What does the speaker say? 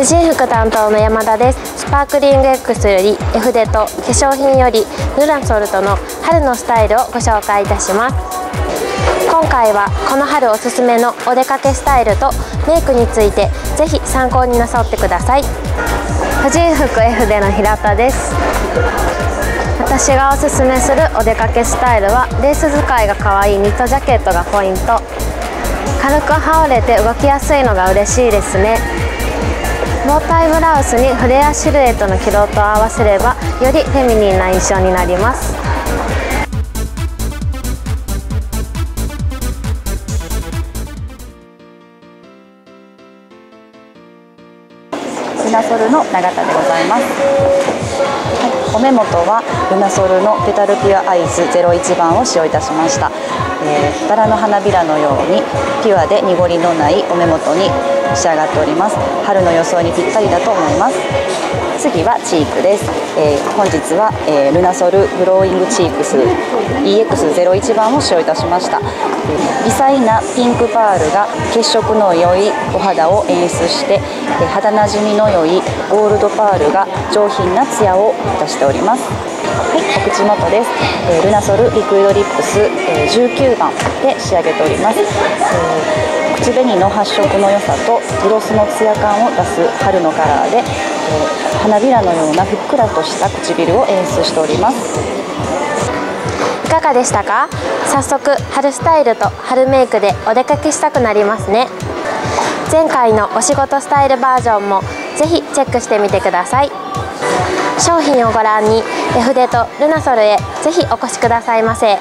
婦人服担当の山田です。スパークリング X より絵筆と化粧品よりルランソルトの春のスタイルをご紹介いたします。今回はこの春おすすめのお出かけスタイルとメイクについてぜひ参考になさってください。婦人服絵筆の平田です。私がおすすめするお出かけスタイルはレース使いが可愛いニットジャケットがポイント。軽く羽織れて動きやすいのが嬉しいですね。ボータイブラウスにフレアシルエットのキロートを合わせればよりフェミニンな印象になります。ルナソルの永田でございます。お目元はルナソルのペタルピュアアイズ01番を使用いたしました。バラの花びらのようにピュアで濁りのないお目元に仕上がっております。春の装いにぴったりだと思います。次はチークです。本日は、ルナソルグローイングチークス EX01 番を使用いたしました。微細なピンクパールが血色の良いお肌を演出して、肌なじみの良いゴールドパールが上品なツヤを出しております。はい、お口元です。ルナソルリクイドリップス、19番で仕上げております。口紅の発色の良さとグロスのツヤ感を出す春のカラーで、花びらのようなふっくらとした唇を演出しております。いかがでしたか？早速春スタイルと春メイクでお出かけしたくなりますね。前回のお仕事スタイルバージョンもぜひチェックしてみてください。商品をご覧に絵筆とルナソルへぜひお越しくださいませ。